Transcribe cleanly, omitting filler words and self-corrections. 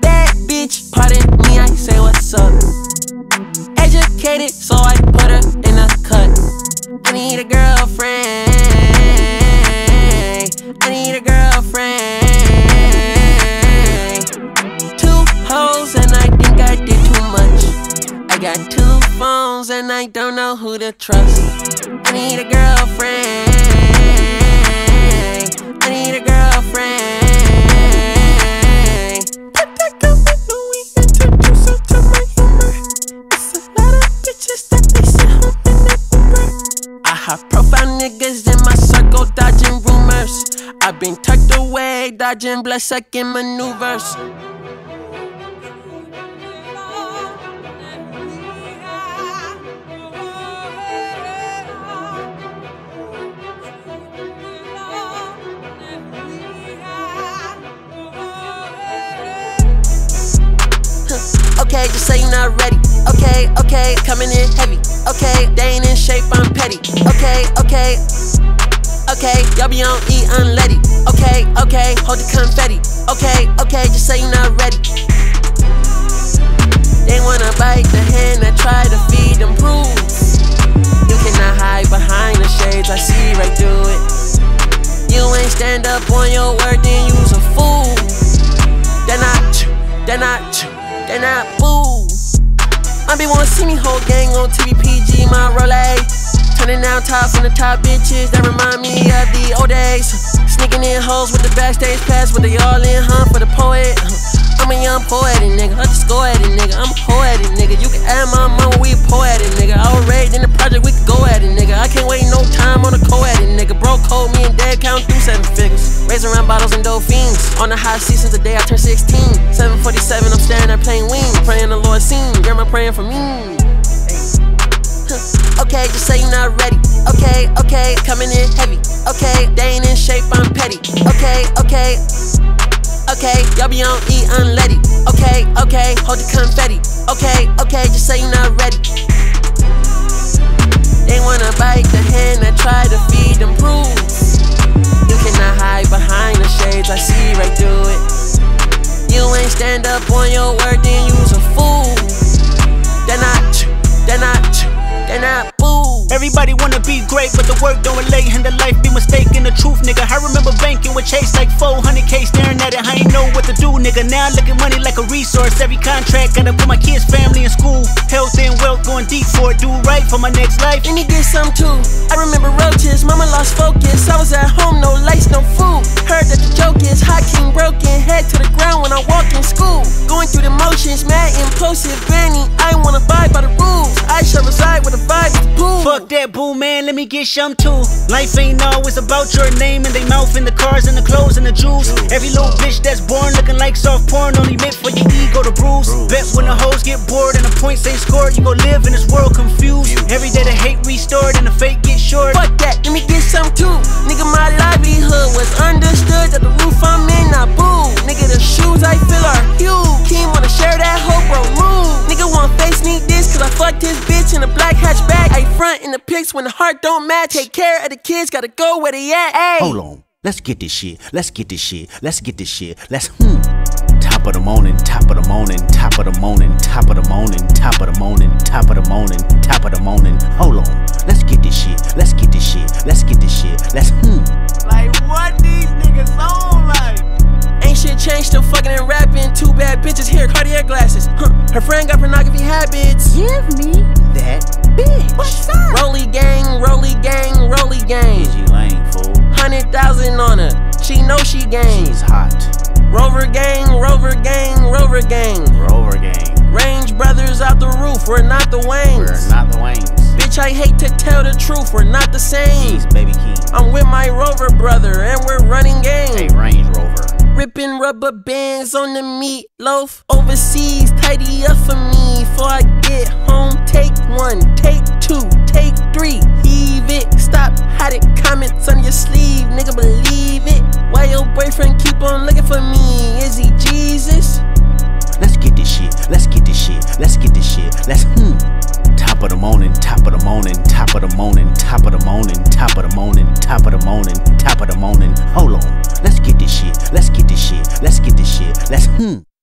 Bad bitch, pardon me, I say what's up. Educated, so I put her in a cut. I need a girlfriend. I need a girlfriend. Got two phones and I don't know who to trust. I need a girlfriend. I need a girlfriend. But that girl with Louis introduced her to my Uber. It's a lot of bitches that they sit home in that Uber. I have profile niggas in my circle dodging rumors. I've been tucked away dodging blood-sucking maneuvers. Okay, just say you're not ready. Okay, okay, coming in heavy. Okay, they ain't in shape, I'm petty. Okay, okay, okay, y'all be on E unleaded. Okay, okay, hold the confetti. Okay, okay, just say you're not ready. They wanna bite the hand that try to feed them rules. You cannot hide behind the shades, I see right through it. You ain't stand up on your word, then you's a fool. They're not, they're not. They're not fools. I be wanna see me whole gang on TV, PG, my Rolex. Turning down tops on the top bitches that remind me of the old days. Sneaking in hoes with the backstage pass when they all in hunt for the poet. I'm a young poetic nigga, I just go at it nigga. I'm a poetic nigga, you can add my mama, we poetic nigga. I was raised in the project, we can go at it nigga. I can't wait no time on a co-edit nigga. Bro cold, me and dad count through 7 figures. Raising around bottles and dope fiends. On the high seat since the day I turned 16. 747, I'm standing there playing wings. Praying the Lord seen, grandma praying for me. Okay, just say you're not ready. Okay, okay, coming in heavy. Okay, they ain't in shape, I'm petty. Okay, okay, okay, y'all be on E unleaded. Okay, okay, hold the confetti. Okay, okay, just say you're not ready. They wanna bite the hand that try to feed them rules. You cannot hide behind the shades, I see right through it. You ain't stand up on your word, then you's a fool. They're not, they're not. Everybody wanna be great, but the work don't relate, and the life be mistaken, the truth, nigga. I remember banking with Chase like 400K, staring at it, I ain't know what to do, nigga. Now I look at money like a resource. Every contract, gotta put my kids, family in school. Health and wealth, going deep for it, do right for my next life. And you get some too. I remember roaches, mama lost focus. I was at home, no lights, no food. Heard that the joke is Hakeem broken, head to the ground when I walk in school. Going through the motions, mad, impulsive, Benny. I wanna abide by the rules. I shall reside with a vibe. Fuck that boo, man, let me get some too. Life ain't always about your name and they mouth in the cars and the clothes and the jewels. Every little bitch that's born looking like soft porn, only meant for your ego to bruise. Bet when the hoes get bored and the points ain't scored, you gon' live in this world confused. Every day the hate restored and the fake get short. Fuck that, let me get some too. Nigga, my livelihood was understood, that the roof I'm in, I boo. Nigga, the shoes I feel are huge. Keem wanna share that hope, bro, move. Nigga wanna face me this, cause I fucked this bitch in a black hatchback. I front in the pics when the heart don't match. Take care of the kids, gotta go where they at. Ay. Hold on, let's get this shit. Let's get this shit. Let's get this shit. Let's Top of the morning, top of the morning, top of the morning, top of the morning, top of the morning, top of the morning, top of the morning. Hold on, let's get this shit. Let's get this shit. Let's get this shit. Let's Like what these niggas on like? Ain't shit changed, still fucking and rapping. Two bad bitches here, Cartier glasses. Her friend got pornography habits. Give me that bitch. What's up? Rolly gang, Rolly gang, Rolly gang. She lame, fool. 100,000 on her. She know she gang. She's hot. Rover gang, Rover gang, Rover gang. Rover gang. Range brothers out the roof. We're not the Waynes. We're not the Waynes. Bitch, I hate to tell the truth. We're not the same. Jeez, Baby Keem. I'm with my Rover brother, and we're running game. Hey, Range Rover. Ripping rubber bands on the meatloaf. Overseas, tidy up for me. Before I get home, take 1, take 2, take 3. Leave it, stop, hide it, comments on your sleeve. Nigga, believe it. Why your boyfriend keep on looking for me? Is he Jesus? Let's get this shit. Let's Top of the morning, top of the morning, top of the morning, top of the morning, top of the morning, top of the morning, top of the morning. Hold on. Let's get this shit. Let's get this shit. Let's get this shit. Let's